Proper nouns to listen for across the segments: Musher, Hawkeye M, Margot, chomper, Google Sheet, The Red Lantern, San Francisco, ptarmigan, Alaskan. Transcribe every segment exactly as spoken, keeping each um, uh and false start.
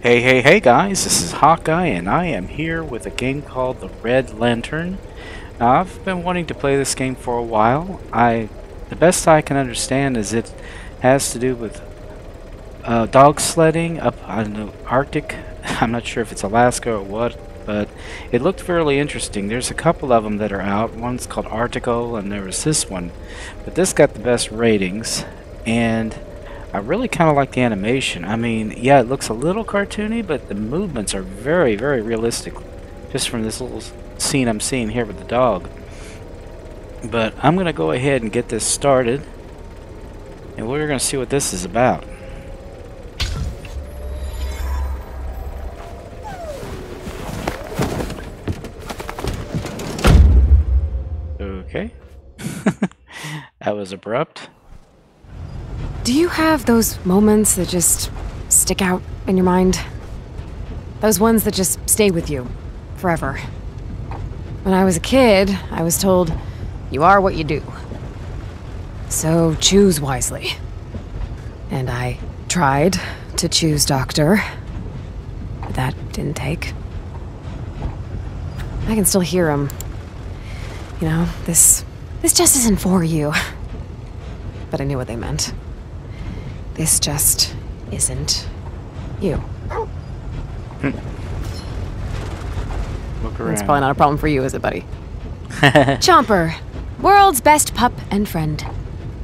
Hey, hey, hey guys, this is Hawkeye and I am here with a game called The Red Lantern. Now, I've been wanting to play this game for a while. I, the best I can understand is it has to do with uh, dog sledding up on the Arctic. I'm not sure if it's Alaska or what, but it looked fairly interesting. There's a couple of them that are out. One's called Article and there was this one. But this got the best ratings, and I really kind of like the animation. I mean, yeah, it looks a little cartoony, but the movements are very, very realistic. Just from this little scene I'm seeing here with the dog. But I'm going to go ahead and get this started. And we're going to see what this is about. Okay. That was abrupt. Do you have those moments that just stick out in your mind? Those ones that just stay with you forever. When I was a kid, I was told, you are what you do. So choose wisely. And I tried to choose doctor, but that didn't take. I can still hear him. You know, this, this just isn't for you. But I knew what they meant. This just isn't you. Look around. It's probably not a problem for you, is it, buddy? Chomper, world's best pup and friend.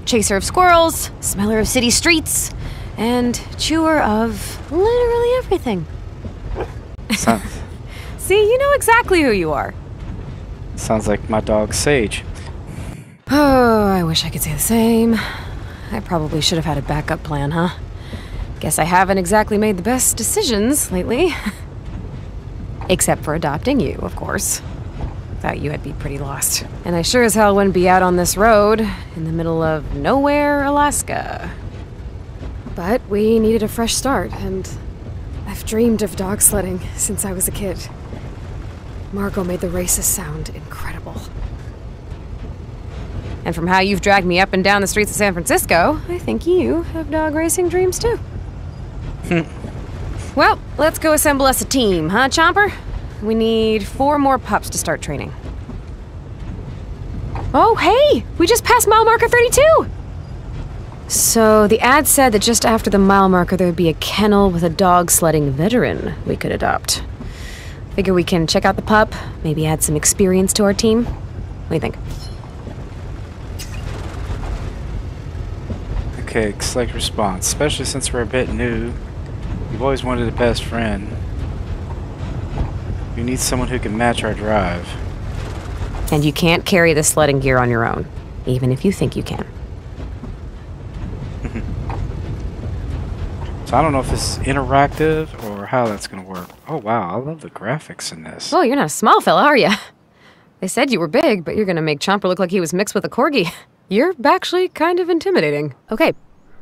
Chaser of squirrels, smeller of city streets, and chewer of literally everything. Sounds... See, you know exactly who you are. Sounds like my dog, Sage. Oh, I wish I could say the same. I probably should have had a backup plan, huh? Guess I haven't exactly made the best decisions lately. Except for adopting you, of course. Without you, I'd be pretty lost. And I sure as hell wouldn't be out on this road in the middle of nowhere, Alaska. But we needed a fresh start, and I've dreamed of dog sledding since I was a kid. Margot made the races sound incredible. And from how you've dragged me up and down the streets of San Francisco, I think you have dog racing dreams too. Well, let's go assemble us a team, huh, Chomper? We need four more pups to start training. Oh, hey! We just passed mile marker thirty-two! So, the ad said that just after the mile marker there would be a kennel with a dog sledding veteran we could adopt. Figure we can check out the pup, maybe add some experience to our team. What do you think? Okay, select response. Especially since we're a bit new, you've always wanted a best friend. You need someone who can match our drive. And you can't carry the sledding gear on your own, even if you think you can. So I don't know if this is interactive or how that's going to work. Oh wow, I love the graphics in this. Oh, you're not a small fella, are you? They said you were big, but you're going to make Chomper look like he was mixed with a corgi. You're actually kind of intimidating. Okay,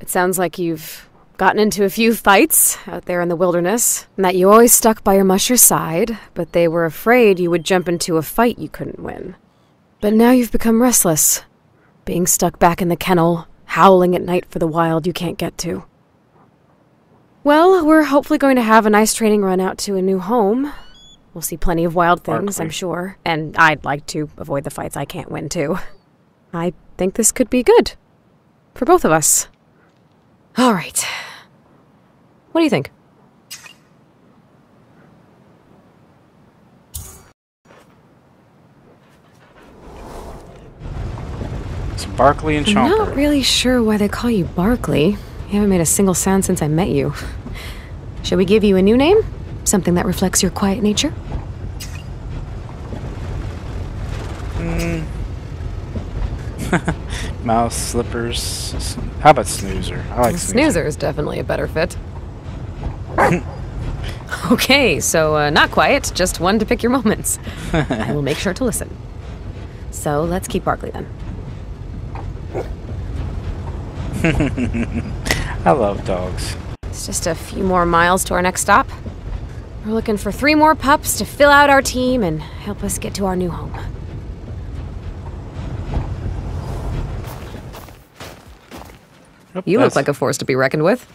it sounds like you've gotten into a few fights out there in the wilderness, and that you always stuck by your musher's side, but they were afraid you would jump into a fight you couldn't win. But now you've become restless, being stuck back in the kennel, howling at night for the wild you can't get to. Well, we're hopefully going to have a nice training run out to a new home. We'll see plenty of wild things, I'm sure, and I'd like to avoid the fights I can't win, too. I think this could be good. For both of us. All right. What do you think? It's Barkley and Chomper. I'm not really sure why they call you Barkley. You haven't made a single sound since I met you. Shall we give you a new name? Something that reflects your quiet nature? Mm. Mouse, slippers. Sn How about snoozer? I like snoozer. Snoozer is definitely a better fit. Okay, so uh, not quiet, just one to pick your moments. I will make sure to listen. So let's keep Barkley then. I love dogs. It's just a few more miles to our next stop. We're looking for three more pups to fill out our team and help us get to our new home. Oop, you look like a force to be reckoned with.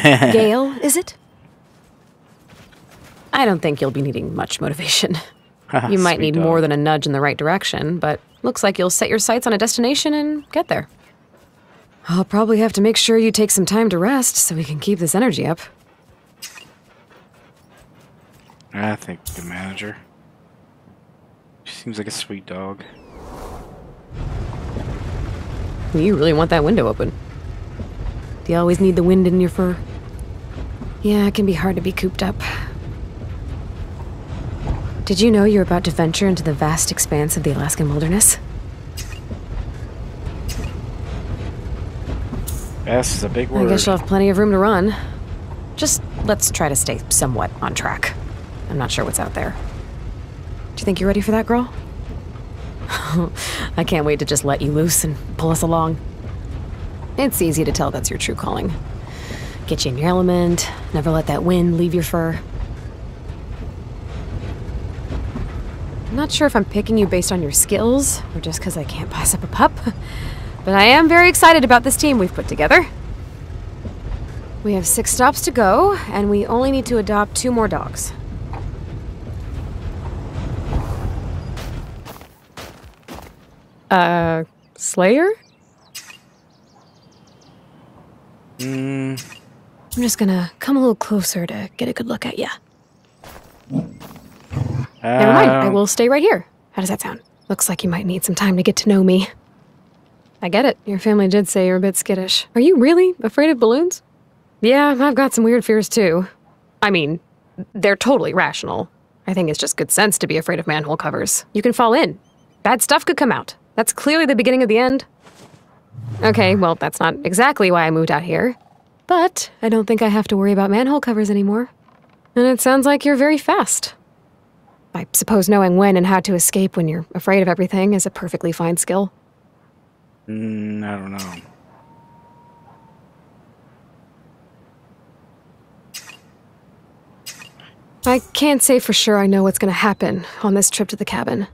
Gale, is it? I don't think you'll be needing much motivation. You might need dog. more than a nudge in the right direction, but looks like you'll set your sights on a destination and get there. I'll probably have to make sure you take some time to rest so we can keep this energy up. I think the manager. She seems like a sweet dog. You really want that window open. Do you always need the wind in your fur? Yeah, it can be hard to be cooped up. Did you know you're about to venture into the vast expanse of the Alaskan wilderness? Yes, is a big word. I guess you'll have plenty of room to run. Just let's try to stay somewhat on track. I'm not sure what's out there. Do you think you're ready for that, girl? I can't wait to just let you loose and pull us along. It's easy to tell that's your true calling. Get you in your element, never let that wind leave your fur. I'm not sure if I'm picking you based on your skills, or just because I can't pass up a pup, but I am very excited about this team we've put together. We have six stops to go, and we only need to adopt two more dogs. Uh, Slayer? Mm. I'm just gonna come a little closer to get a good look at ya. Um, Never mind, I will stay right here. How does that sound? Looks like you might need some time to get to know me. I get it. Your family did say you're a bit skittish. Are you really afraid of balloons? Yeah, I've got some weird fears too. I mean, they're totally rational. I think it's just good sense to be afraid of manhole covers. You can fall in. Bad stuff could come out. That's clearly the beginning of the end. Okay, well, that's not exactly why I moved out here. But I don't think I have to worry about manhole covers anymore. And it sounds like you're very fast. I suppose knowing when and how to escape when you're afraid of everything is a perfectly fine skill. Mm, I don't know. I can't say for sure I know what's going to happen on this trip to the cabin.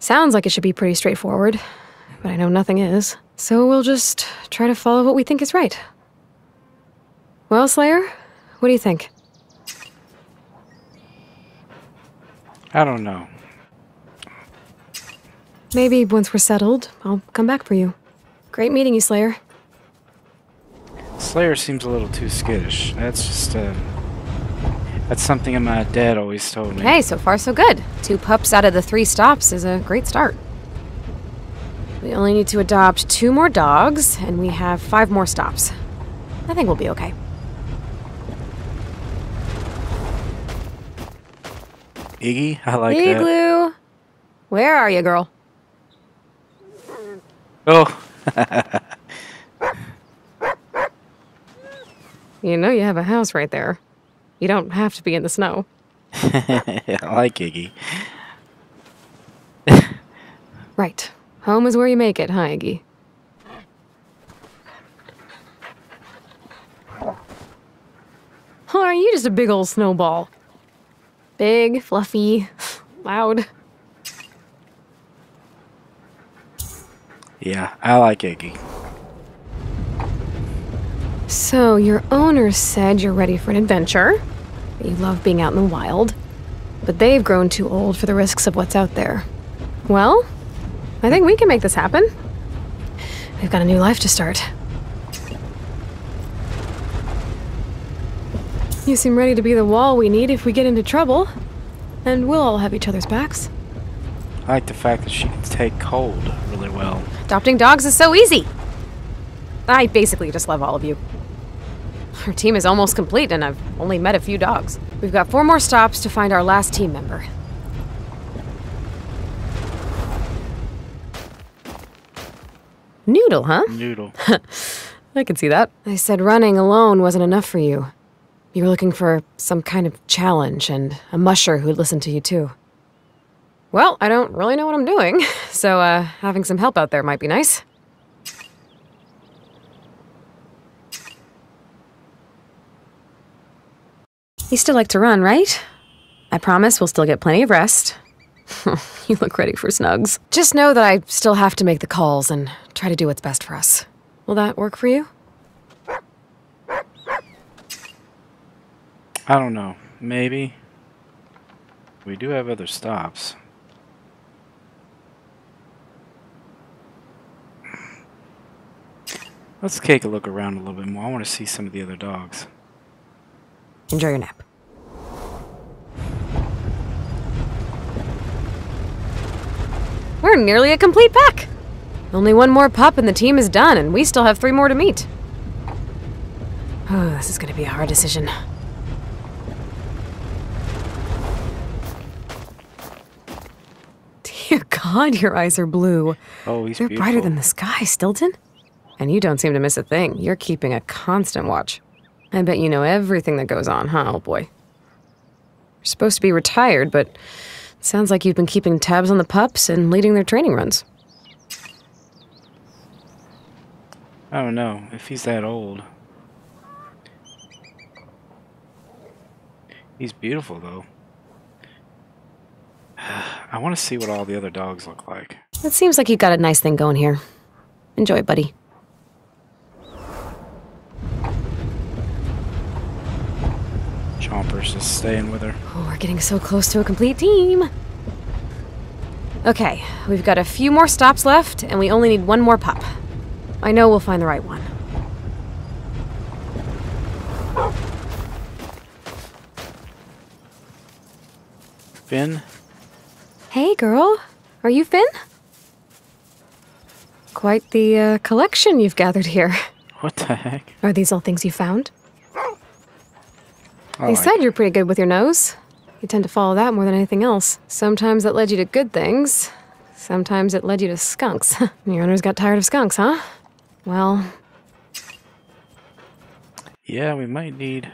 Sounds like it should be pretty straightforward, but I know nothing is. So we'll just try to follow what we think is right. Well, Slayer, what do you think? I don't know. Maybe once we're settled, I'll come back for you. Great meeting you, Slayer. Slayer seems a little too skittish. That's just, uh... that's something my dad always told me. Hey, so far so good. Two pups out of the three stops is a great start. We only need to adopt two more dogs, and we have five more stops. I think we'll be okay. Iggy, I like Igloo. that. Igloo! Where are you, girl? Oh. You know you have a house right there. You don't have to be in the snow. I like Iggy. Right. Home is where you make it, huh, Iggy? Oh, are you just a big old snowball? Big, fluffy, loud. Yeah, I like Iggy. So, your owner said you're ready for an adventure. You love being out in the wild. But they've grown too old for the risks of what's out there. Well, I think we can make this happen. We've got a new life to start. You seem ready to be the wall we need if we get into trouble. And we'll all have each other's backs. I like the fact that she can take cold really well. Adopting dogs is so easy! I basically just love all of you. Our team is almost complete, and I've only met a few dogs. We've got four more stops to find our last team member. Noodle, huh? Noodle. I can see that. I said running alone wasn't enough for you. You were looking for some kind of challenge, and a musher who'd listen to you, too. Well, I don't really know what I'm doing, so uh, having some help out there might be nice. You still like to run, right? I promise we'll still get plenty of rest. You look ready for snugs. Just know that I still have to make the calls and try to do what's best for us. Will that work for you? I don't know. Maybe. We do have other stops. Let's take a look around a little bit more. I want to see some of the other dogs. Enjoy your nap. We're nearly a complete pack. Only one more pup and the team is done, and we still have three more to meet. Oh, this is going to be a hard decision. Dear God, your eyes are blue. Oh, he's They're beautiful. Brighter than the sky, Stilton. And you don't seem to miss a thing. You're keeping a constant watch. I bet you know everything that goes on, huh, old boy? You're supposed to be retired, but it sounds like you've been keeping tabs on the pups and leading their training runs. I don't know if he's that old. He's beautiful, though. I want to see what all the other dogs look like. It seems like you've got a nice thing going here. Enjoy, buddy. Chomper's just staying with her. Oh, we're getting so close to a complete team. Okay, we've got a few more stops left, and we only need one more pup. I know we'll find the right one. Finn? Hey, girl. Are you Finn? Quite the uh, collection you've gathered here. What the heck? Are these all things you found? They like said it. You're pretty good with your nose. You tend to follow that more than anything else. Sometimes that led you to good things. Sometimes it led you to skunks. Your owners got tired of skunks, huh? Well... yeah, we might need...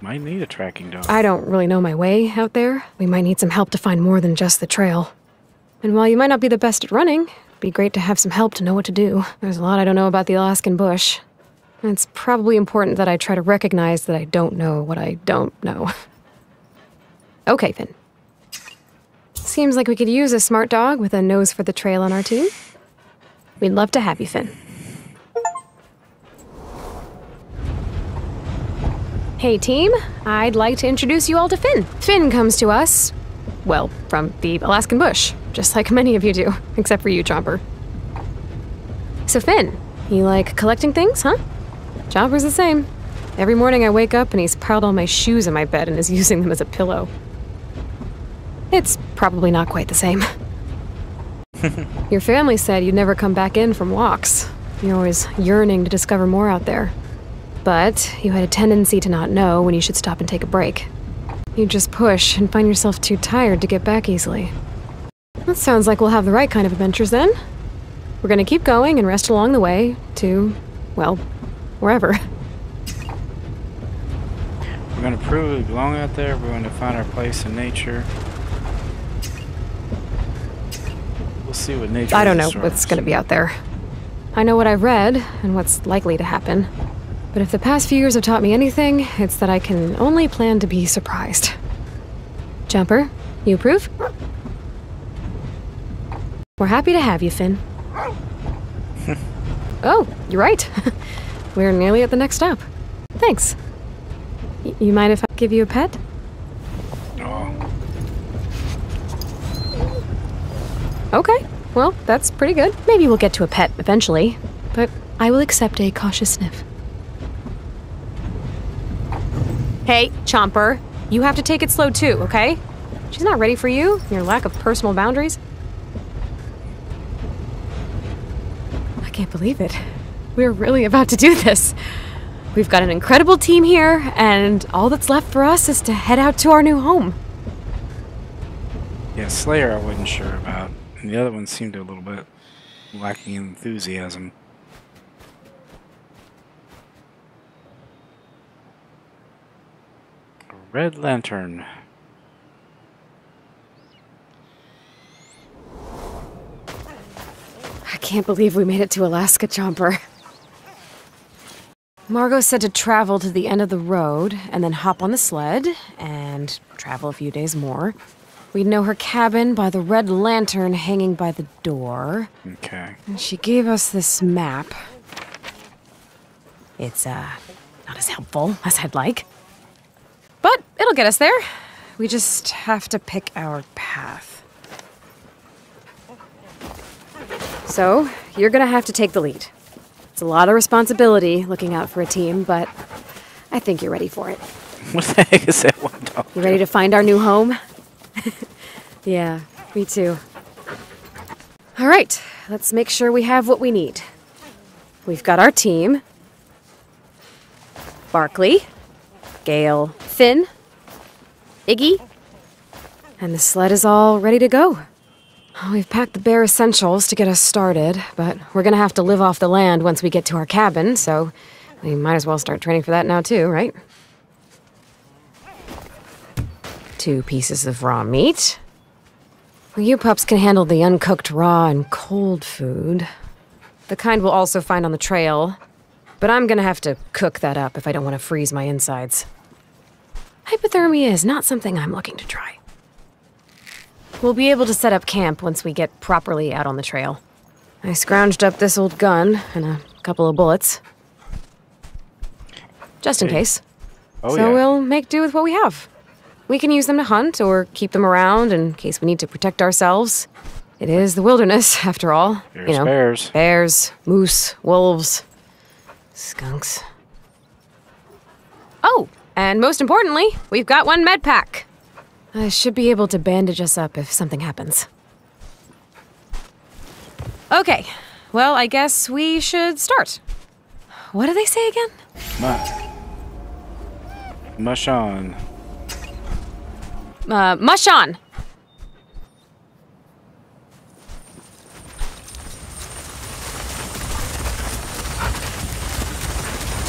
might need a tracking dog. I don't really know my way out there. We might need some help to find more than just the trail. And while you might not be the best at running, it'd be great to have some help to know what to do. There's a lot I don't know about the Alaskan bush. It's probably important that I try to recognize that I don't know what I don't know. Okay, Finn. Seems like we could use a smart dog with a nose for the trail on our team. We'd love to have you, Finn. Hey, team. I'd like to introduce you all to Finn. Finn comes to us, well, from the Alaskan bush, just like many of you do, except for you, Chomper. So, Finn, you like collecting things, huh? Chomper's the same. Every morning I wake up and he's piled all my shoes in my bed and is using them as a pillow. It's probably not quite the same. Your family said you'd never come back in from walks. You're always yearning to discover more out there. But you had a tendency to not know when you should stop and take a break. You just push and find yourself too tired to get back easily. That sounds like we'll have the right kind of adventures then. We're gonna keep going and rest along the way to, well, wherever. We're gonna prove we belong out there. We're gonna find our place in nature. We'll see what nature I don't know what's gonna be out there. I know what I've read and what's likely to happen. But if the past few years have taught me anything, it's that I can only plan to be surprised. Jumper, you approve? We're happy to have you, Finn. Oh, you're right. We're nearly at the next stop. Thanks. Y- you mind if I give you a pet? No. Okay, well, that's pretty good. Maybe we'll get to a pet eventually, but I will accept a cautious sniff. Hey, Chomper, you have to take it slow too, okay? She's not ready for you, your lack of personal boundaries. I can't believe it. We're really about to do this. We've got an incredible team here, and all that's left for us is to head out to our new home. Yeah, Slayer I wasn't sure about, and the other one seemed a little bit lacking in enthusiasm. A Red Lantern. I can't believe we made it to Alaska, Chomper. Margot said to travel to the end of the road, and then hop on the sled, and travel a few days more. We'd know her cabin by the red lantern hanging by the door. Okay. And she gave us this map. It's, uh, not as helpful as I'd like. But it'll get us there. We just have to pick our path. So, you're gonna have to take the lead. It's a lot of responsibility looking out for a team, but I think you're ready for it. What the heck is that one dog? You ready to find our new home? Yeah, me too. All right, let's make sure we have what we need. We've got our team. Barkley, Gale, Finn, Iggy, and the sled is all ready to go. We've packed the bare essentials to get us started, but we're gonna have to live off the land once we get to our cabin, so we might as well start training for that now too, right? Two pieces of raw meat. Well, you pups can handle the uncooked raw and cold food. The kind we'll also find on the trail, but I'm gonna have to cook that up if I don't want to freeze my insides. Hypothermia is not something I'm looking to try. We'll be able to set up camp once we get properly out on the trail. I scrounged up this old gun and a couple of bullets. Just in hey. case. Oh, so yeah. We'll make do with what we have. We can use them to hunt or keep them around in case we need to protect ourselves. It is the wilderness, after all. There's you know, bears. Bears, moose, wolves, skunks. Oh, and most importantly, we've got one med pack. I should be able to bandage us up if something happens. Okay, well, I guess we should start. What do they say again? Mush. Mush on. Uh, mush on!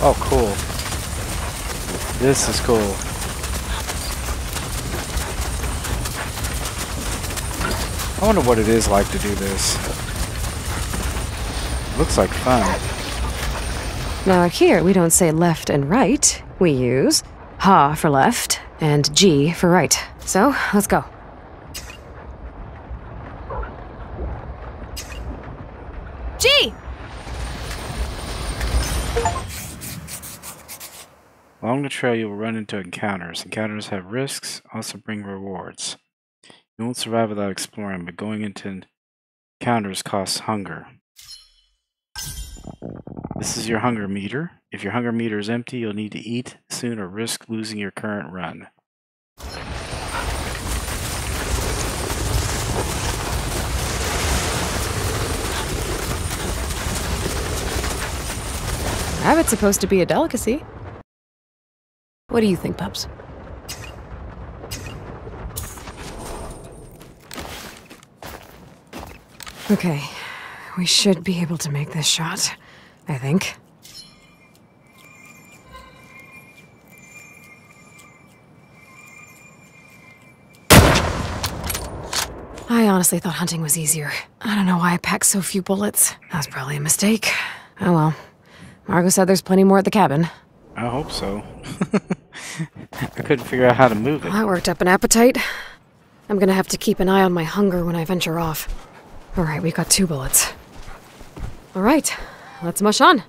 Oh, cool. This is cool. I wonder what it is like to do this. Looks like fun. Now here, we don't say left and right. We use ha for left and G for right. So, let's go. G! Along the trail, you will run into encounters. Encounters have risks, also bring rewards. You won't survive without exploring, but going into encounters costs hunger. This is your hunger meter. If your hunger meter is empty, you'll need to eat soon or risk losing your current run. Rabbit's supposed to be a delicacy. What do you think, pups? Okay, we should be able to make this shot, I think. I honestly thought hunting was easier. I don't know why I packed so few bullets. That was probably a mistake. Oh well. Margot said there's plenty more at the cabin. I hope so. I couldn't figure out how to move it. Well, that worked up an appetite. I'm gonna have to keep an eye on my hunger when I venture off. All right, we got two bullets. All right, let's mush on.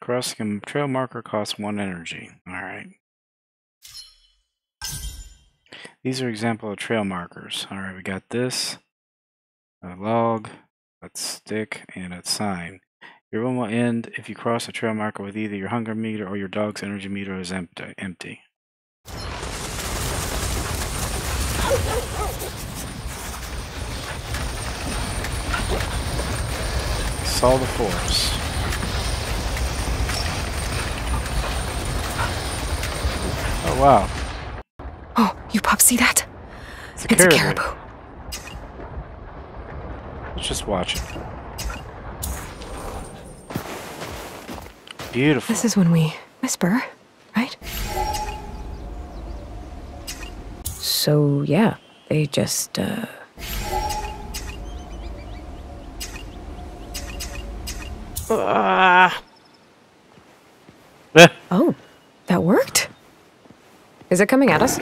Crossing a trail marker costs one energy. All right. These are example of trail markers. All right, we got this, a log, a stick, and a sign. Your run will end if you cross a trail marker with either your hunger meter or your dog's energy meter is empty. empty. Saw the forest. Oh, wow. Oh, you pups see that? It's a, it's caribou. a caribou. Let's just watch it. Beautiful. This is when we whisper, right? So, yeah, they just, uh... Uh. Oh, that worked? Is it coming at us?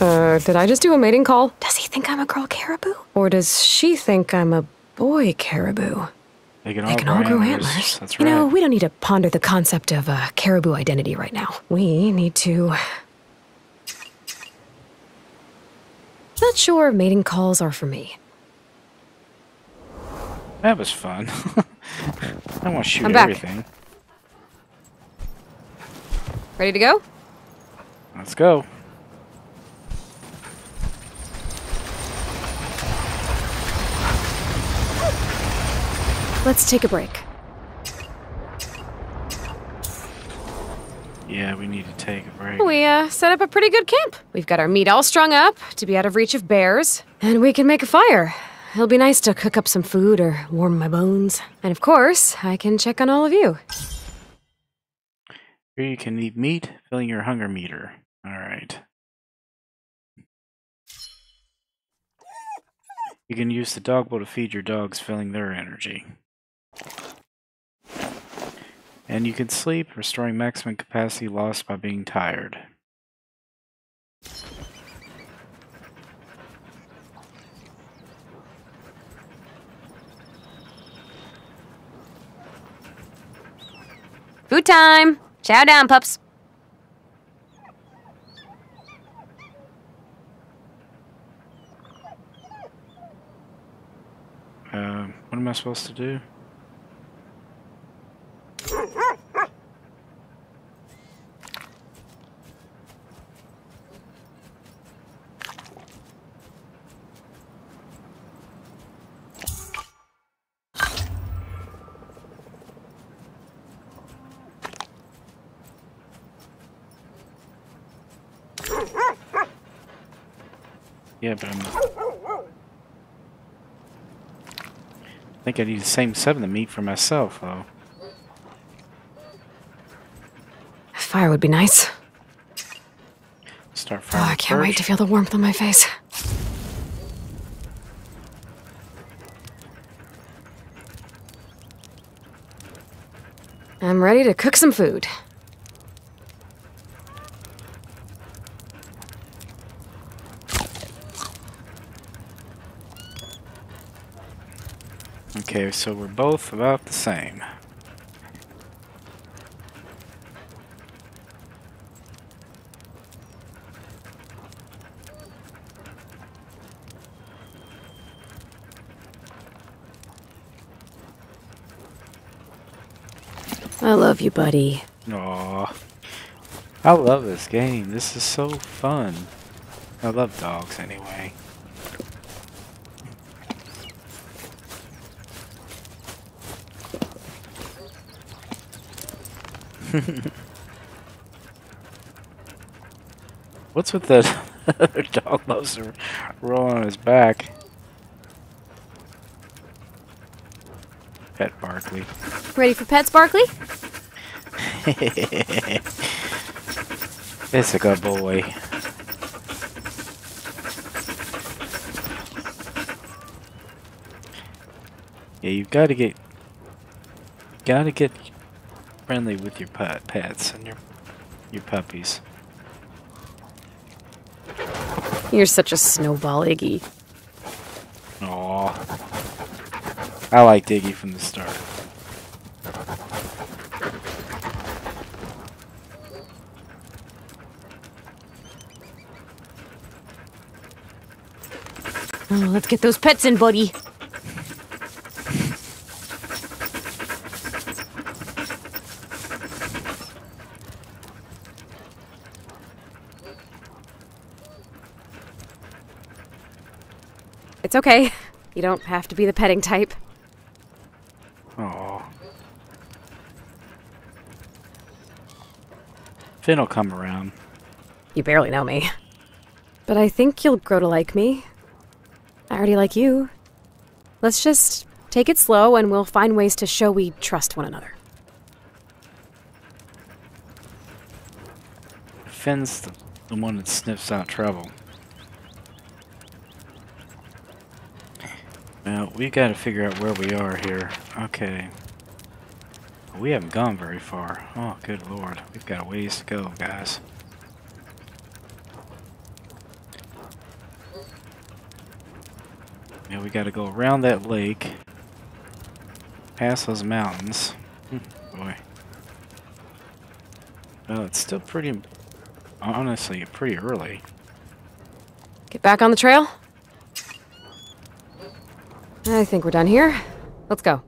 Uh, did I just do a mating call? Does he think I'm a girl caribou? Or does she think I'm a boy caribou? They can all, they can all grow antlers. antlers. That's right. You know, we don't need to ponder the concept of uh, caribou identity right now. We need to... Not sure mating calls are for me. That was fun. I want to shoot I'm everything. Back. Ready to go? Let's go. Let's take a break. Yeah, we need to take a break. We uh, set up a pretty good camp. We've got our meat all strung up to be out of reach of bears, and we can make a fire. It'll be nice to cook up some food or warm my bones. And of course, I can check on all of you. Here you can eat meat, filling your hunger meter. All right. You can use the dog bowl to feed your dogs, filling their energy. And you can sleep, restoring maximum capacity lost by being tired. Food time! Chow down, pups! Uh, what am I supposed to do? Yeah, but I'm... I think I need the same seven to meat for myself, though. A fire would be nice. Start firing. Oh, I can't first. wait to feel the warmth on my face. I'm ready to cook some food. Okay, so we're both about the same. I love you, buddy. Aww. I love this game. This is so fun. I love dogs anyway. What's with that other dog loves to roll on his back? Pet Barkley. Ready for pets, Barkley? It's a good boy. Yeah, you've got to get... Got to get... friendly with your pet pets and your your puppies. You're such a snowball, Iggy. Aw. I liked Iggy from the start. Oh, let's get those pets in, buddy. It's okay. You don't have to be the petting type. Oh. Finn'll come around. You barely know me. But I think you'll grow to like me. I already like you. Let's just take it slow and we'll find ways to show we trust one another. Finn's the, the one that sniffs out trouble. Now, we gotta figure out where we are here. Okay. We haven't gone very far. Oh, good lord. We've got a ways to go, guys. Now we gotta go around that lake, past those mountains. Hmm, boy. Well, it's still pretty, honestly, pretty early. Get back on the trail? I think we're done here. Let's go.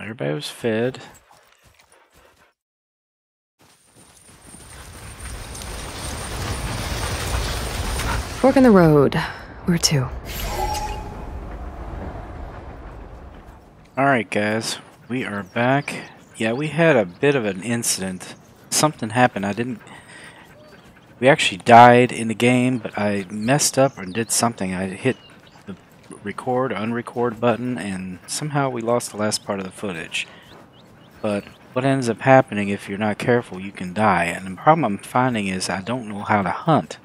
Everybody was fed. Fork in the road. Where to? Alright guys, we are back. Yeah, we had a bit of an incident. Something happened. I didn't... We actually died in the game, but I messed up and did something. I hit record, unrecord button, and somehow we lost the last part of the footage. But what ends up happening if you're not careful, you can die. And the problem I'm finding is I don't know how to hunt.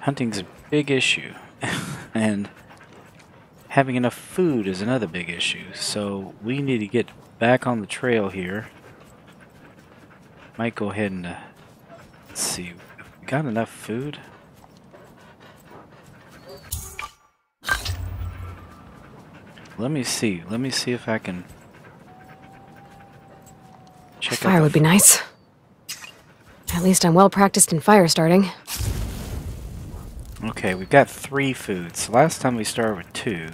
Hunting's a big issue. And having enough food is another big issue. So we need to get back on the trail here. Might go ahead and uh, let's see. We got enough food? Let me see. Let me see if I can check out. Fire would be nice. At least I'm well practiced in fire starting. Okay, we've got three foods. Last time we started with two.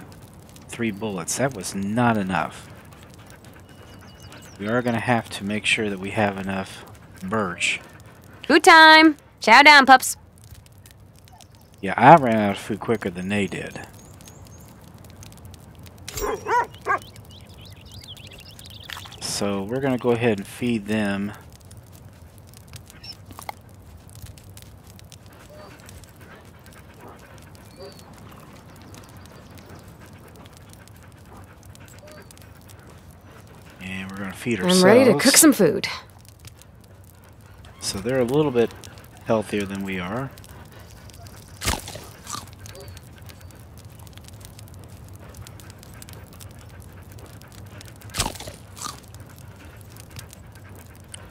Three bullets. That was not enough. We are going to have to make sure that we have enough birch. Food time! Chow down, pups! Yeah, I ran out of food quicker than they did. So we're going to go ahead and feed them. And we're going to feed ourselves. I'm ready to cook some food. So they're a little bit healthier than we are.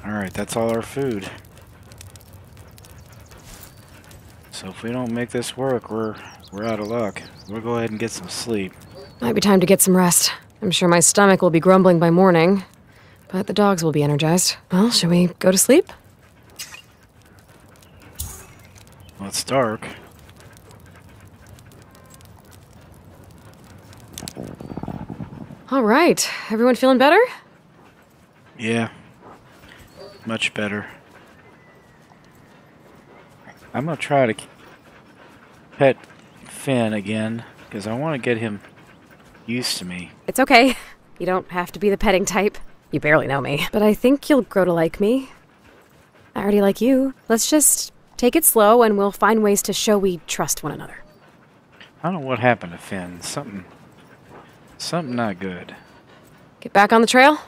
Alright, that's all our food. So if we don't make this work, we're we're out of luck. We'll go ahead and get some sleep. Might be time to get some rest. I'm sure my stomach will be grumbling by morning, but the dogs will be energized. Well, should we go to sleep? Well, it's dark. Alright, everyone feeling better? Yeah. Much better. I'm gonna try to pet Finn again because I want to get him used to me. It's okay. You don't have to be the petting type. You barely know me. But I think you'll grow to like me. I already like you. Let's just take it slow and we'll find ways to show we trust one another. I don't know what happened to Finn. Something... Something not good. Get back on the trail?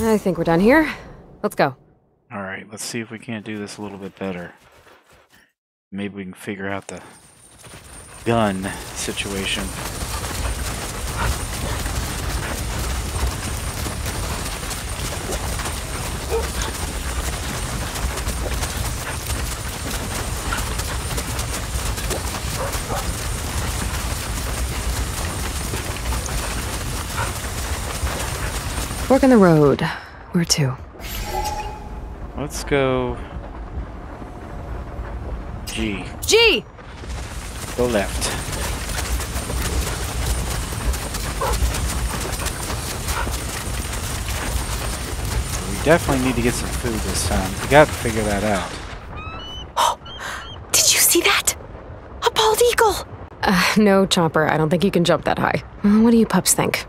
I think we're done here. Let's go. Alright, let's see if we can't do this a little bit better. Maybe we can figure out the gun situation. Fork in the road. Where to? Let's go. G. G! Go left. We definitely need to get some food this time. We gotta figure that out. Oh, did you see that? A bald eagle! Uh, no, Chopper. I don't think you can jump that high. What do you pups think?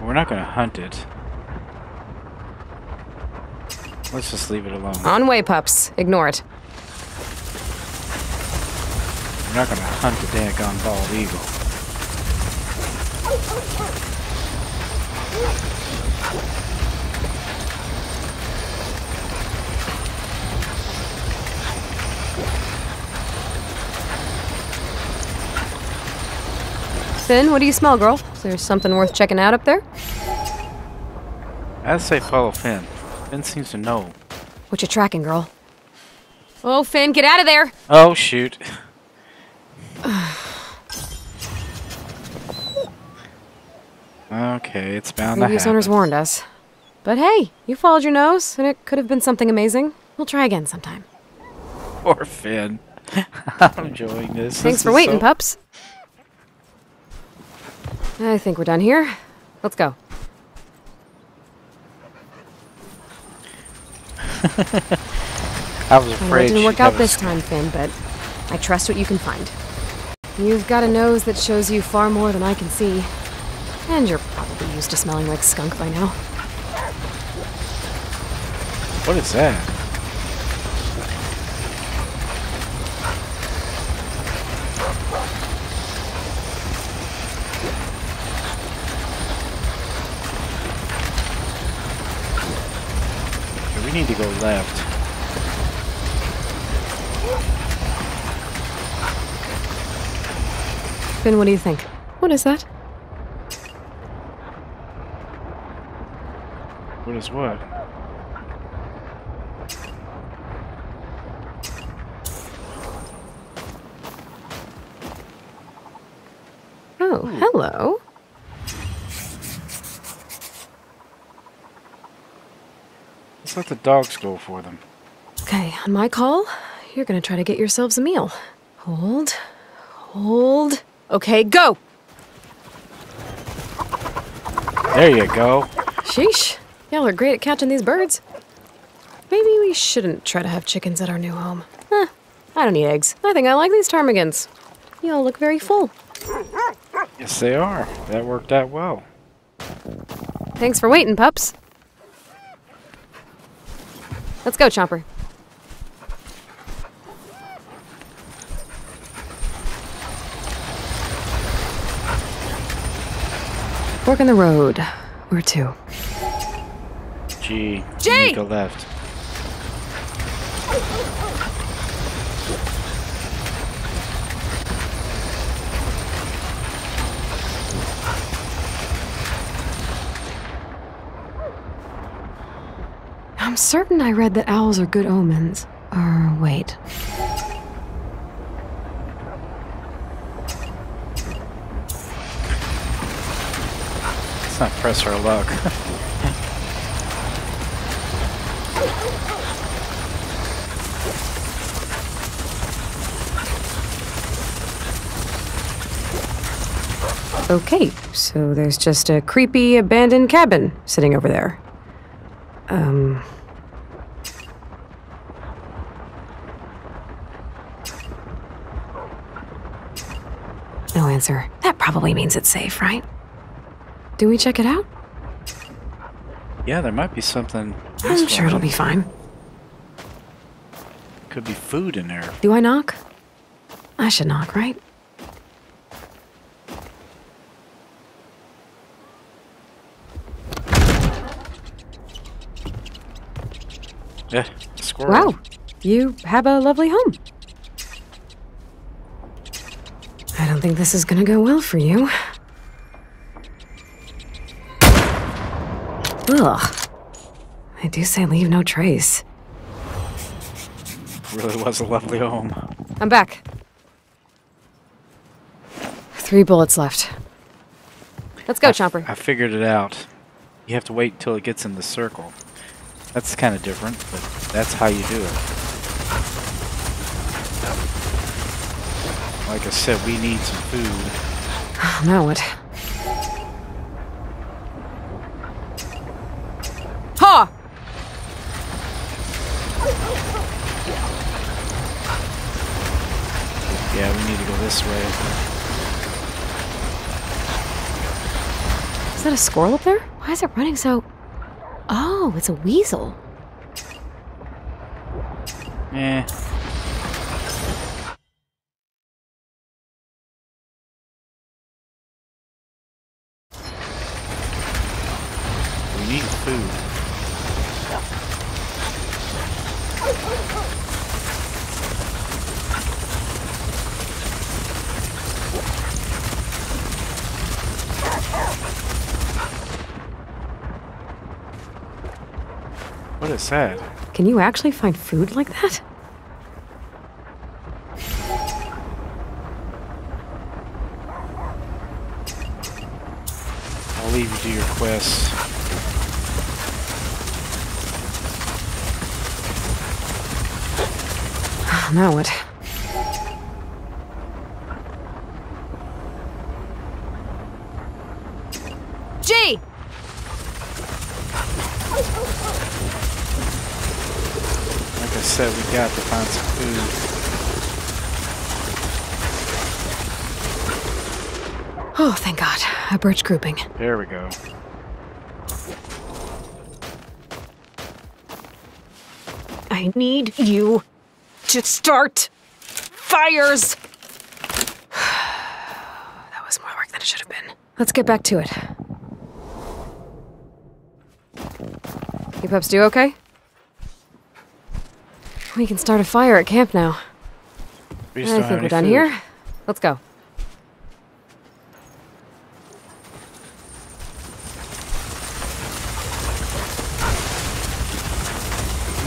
We're not gonna hunt it. Let's just leave it alone. On way, pups. Ignore it. We're not gonna hunt the daggone bald eagle. Finn, what do you smell, girl? Is there something worth checking out up there? I'd say follow Finn. Finn seems to know. What you tracking, girl? Oh, Finn, get out of there! Oh, shoot. Okay, it's bound to happen. The news owners warned us. But hey, you followed your nose, and it could have been something amazing. We'll try again sometime. Poor Finn. I'm enjoying this. Thanks for waiting, pups. I think we're done here. Let's go. I was afraid it didn't work out this time, Finn, but I trust what you can find. You've got a nose that shows you far more than I can see. And you're probably used to smelling like skunk by now. What is that? We need to go left. Finn, what do you think? What is that? What is what? Oh, hello. Let's let the dogs go for them. Okay, on my call, you're gonna try to get yourselves a meal. Hold, hold. Okay, go! There you go. Sheesh. Y'all are great at catching these birds. Maybe we shouldn't try to have chickens at our new home. Huh, I don't need eggs. I think I like these ptarmigans. Y'all look very full. Yes, they are. That worked out well. Thanks for waiting, pups. Let's go, Chopper. Fork in the road. Where to? G. G. Go left. I'm certain I read that owls are good omens. Or wait. Let's not press our luck. Okay, so there's just a creepy abandoned cabin sitting over there. Um... No answer. That probably means it's safe, right? Do we check it out? Yeah, there might be something. I'm sure it'll be fine. Could be food in there. Do I knock? I should knock, right? Yeah, squirrel. Wow, you have a lovely home. I don't think this is gonna go well for you. Ugh. I do say leave no trace. Really was a lovely home. I'm back. Three bullets left. Let's go, I Chopper. I figured it out. You have to wait until it gets in the circle. That's kind of different, but that's how you do it. Like I said, we need some food. Now what? Ha! Yeah, we need to go this way. Is that a squirrel up there? Why is it running so... Oh, it's a weasel. Eh. What is that? Can you actually find food like that? I'll leave you to your quest. Now what? Gee! Like I said, we got to find some food. Oh, thank God. A birch grouping. There we go. I need you to start fires! That was more work than it should have been. Let's get back to it. You pups do okay? We can start a fire at camp now. I think we're done here. Let's go.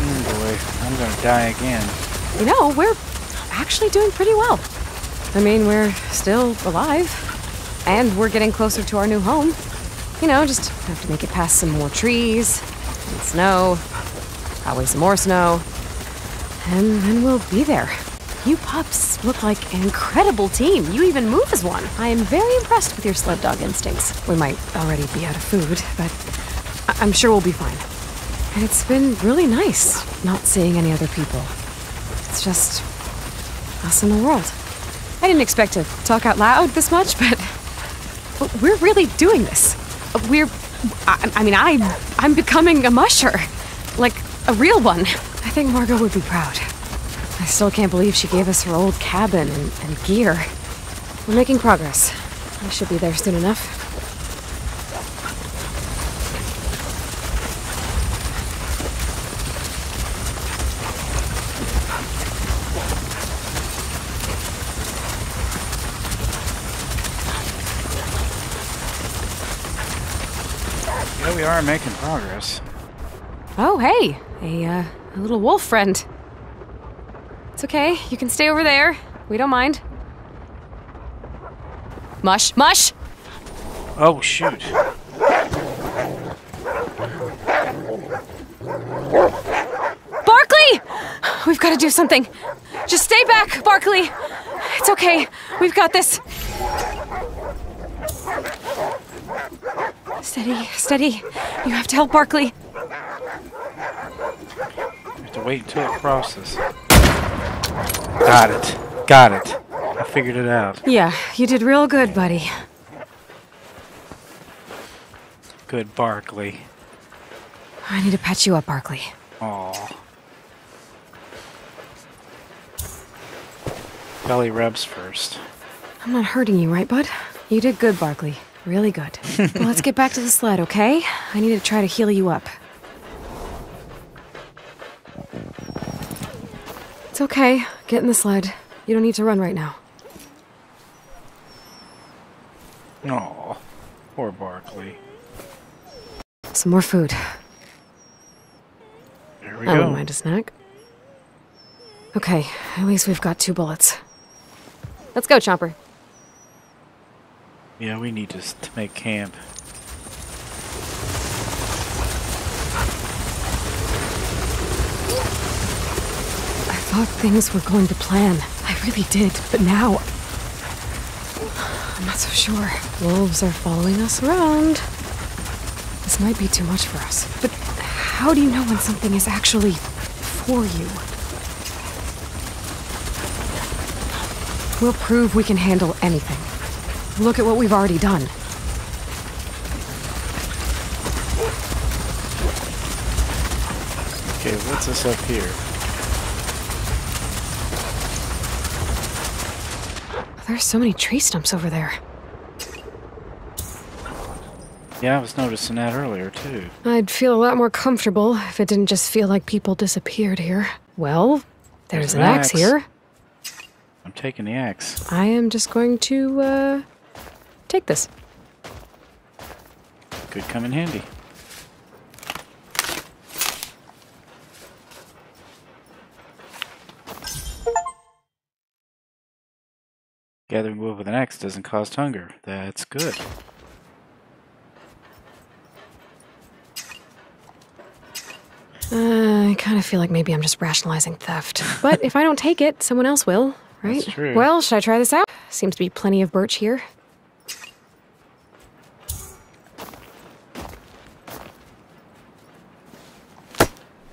Oh boy, I'm gonna die again. You know, we're actually doing pretty well. I mean, we're still alive. And we're getting closer to our new home. You know, just have to make it past some more trees, and snow, probably some more snow. And then we'll be there. You pups look like an incredible team. You even move as one. I am very impressed with your sled dog instincts. We might already be out of food, but I'm sure we'll be fine. And it's been really nice not seeing any other people. It's just us in the world. I didn't expect to talk out loud this much, but we're really doing this. We're, I, I mean, I, I'm becoming a musher, like a real one. I think Margot would be proud. I still can't believe she gave us her old cabin and, and gear. We're making progress. I should be there soon enough. Yeah, we are making progress. Oh, hey. A, uh, a little wolf friend. It's okay. You can stay over there. We don't mind. Mush, mush! Oh, shoot. Barkley! We've got to do something. Just stay back, Barkley. It's okay. We've got this. Steady, steady. You have to help Barkley. Wait until it crosses. Got it. Got it. I figured it out. Yeah, you did real good, buddy. Good Barkley. I need to patch you up, Barkley. Aw. Belly rubs first. I'm not hurting you, right, bud? You did good, Barkley. Really good. Well, let's get back to the sled, okay? I need to try to heal you up. It's okay. Get in the sled. You don't need to run right now. Aw, poor Barkley. Some more food. There we go. I wouldn't mind a snack. Okay, at least we've got two bullets. Let's go, Chomper. Yeah, we need to, to make camp. I thought things were going to plan. I really did, but now... I'm not so sure. Wolves are following us around. This might be too much for us. But how do you know when something is actually for you? We'll prove we can handle anything. Look at what we've already done. Okay, what's this up here? There's so many tree stumps over there. Yeah, I was noticing that earlier, too. I'd feel a lot more comfortable if it didn't just feel like people disappeared here. Well, there's, there's an, an axe. axe here. I'm taking the axe. I am just going to, uh, take this. Could come in handy. Gathering wood with an axe doesn't cause hunger. That's good. Uh, I kind of feel like maybe I'm just rationalizing theft. But if I don't take it, someone else will, right? That's true. Well, should I try this out? Seems to be plenty of birch here.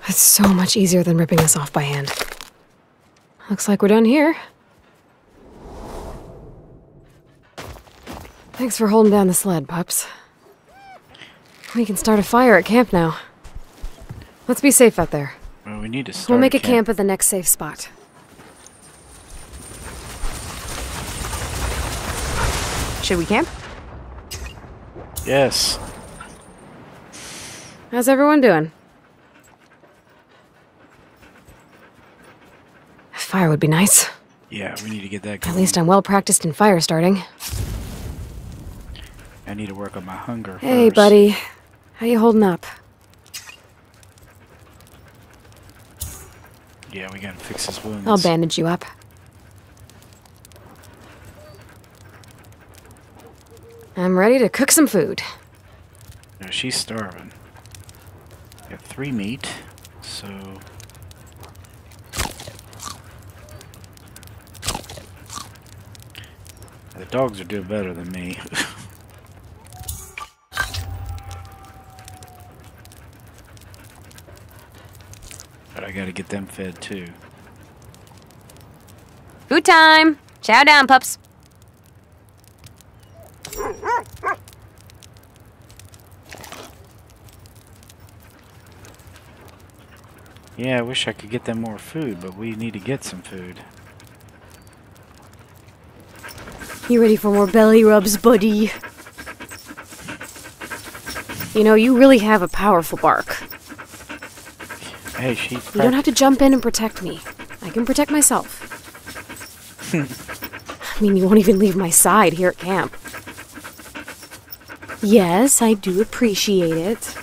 It's so much easier than ripping this off by hand. Looks like we're done here. Thanks for holding down the sled, pups. We can start a fire at camp now. Let's be safe out there. Well, we need to start We'll make a camp. camp at the next safe spot. Should we camp? Yes. How's everyone doing? A fire would be nice. Yeah, we need to get that going. At least I'm well practiced in fire starting. I need to work on my hunger first. Hey, buddy. How you holding up? Yeah, we gotta fix his wounds. I'll bandage you up. I'm ready to cook some food. No, she's starving. We have three meat, so... The dogs are doing better than me. I gotta get them fed too. Food time! Chow down, pups! Yeah, I wish I could get them more food, but we need to get some food. You ready for more belly rubs, buddy? You know, you really have a powerful bark. Hey, she you don't have to jump in and protect me. I can protect myself. I mean, you won't even leave my side here at camp. Yes, I do appreciate it.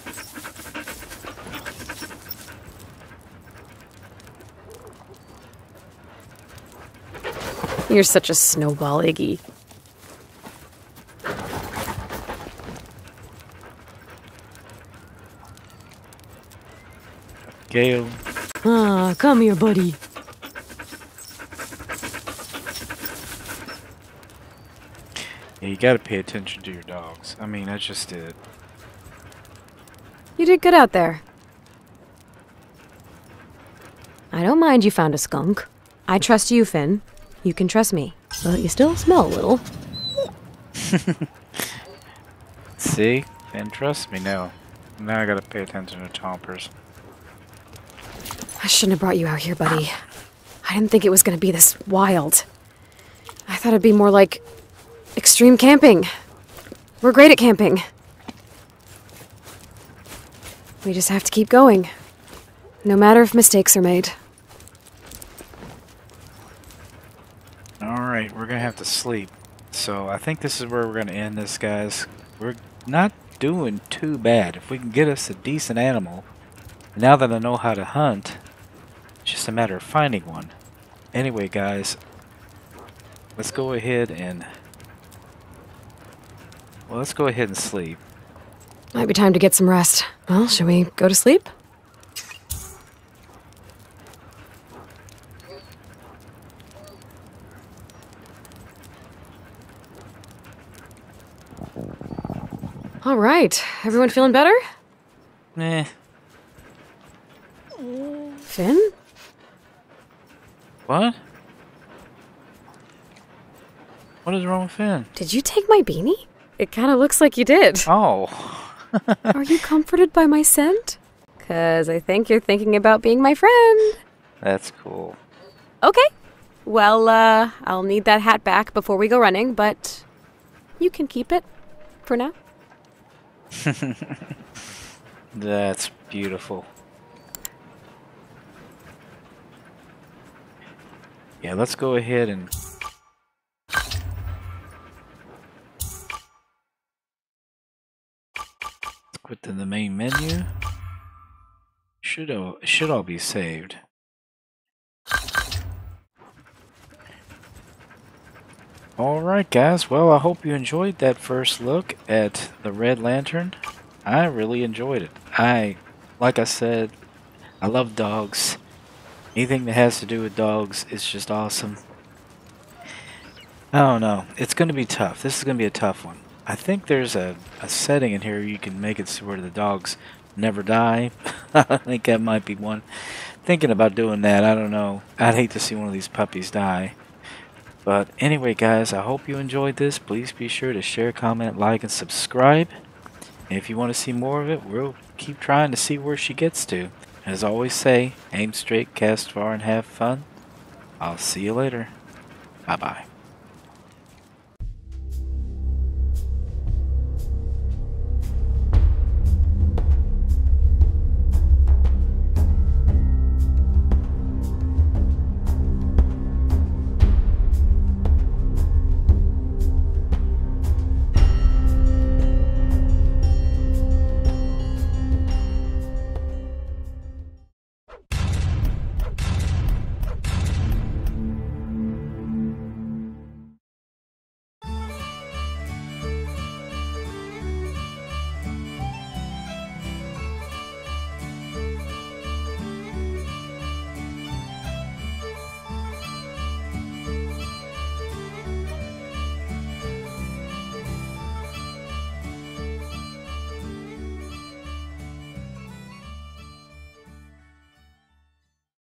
You're such a snowball, Iggy. Gale. Ah, come here, buddy. Yeah, you gotta pay attention to your dogs. I mean, that's just it. You did good out there. I don't mind you found a skunk. I trust you, Finn. You can trust me. But you still smell a little. See? Finn trusts me now. Now I gotta pay attention to Chompers. I shouldn't have brought you out here, buddy. I didn't think it was going to be this wild. I thought it'd be more like extreme camping. We're great at camping. We just have to keep going, no matter if mistakes are made. Alright, we're going to have to sleep. So I think this is where we're going to end this, guys. We're not doing too bad. If we can get us a decent animal... Now that I know how to hunt, it's just a matter of finding one. Anyway, guys, let's go ahead and... Well, let's go ahead and sleep. Might be time to get some rest. Well, should we go to sleep? All right. Everyone feeling better? Eh. Finn? What? What is wrong with Finn? Did you take my beanie? It kind of looks like you did. Oh. Are you comforted by my scent? Because I think you're thinking about being my friend. That's cool. Okay. Well, uh, I'll need that hat back before we go running, but you can keep it for now. That's beautiful. Yeah, let's go ahead and... Quit to the main menu. Should all, should all be saved. Alright guys, well I hope you enjoyed that first look at the Red Lantern. I really enjoyed it. I, like I said, I love dogs. Anything that has to do with dogs is just awesome. I don't know. It's going to be tough. This is going to be a tough one. I think there's a, a setting in here you can make it so where the dogs never die. I think that might be one. Thinking about doing that, I don't know. I'd hate to see one of these puppies die. But anyway, guys, I hope you enjoyed this. Please be sure to share, comment, like, and subscribe. And if you want to see more of it, we'll keep trying to see where she gets to. As I always say, aim straight, cast far, and have fun. I'll see you later. Bye-bye.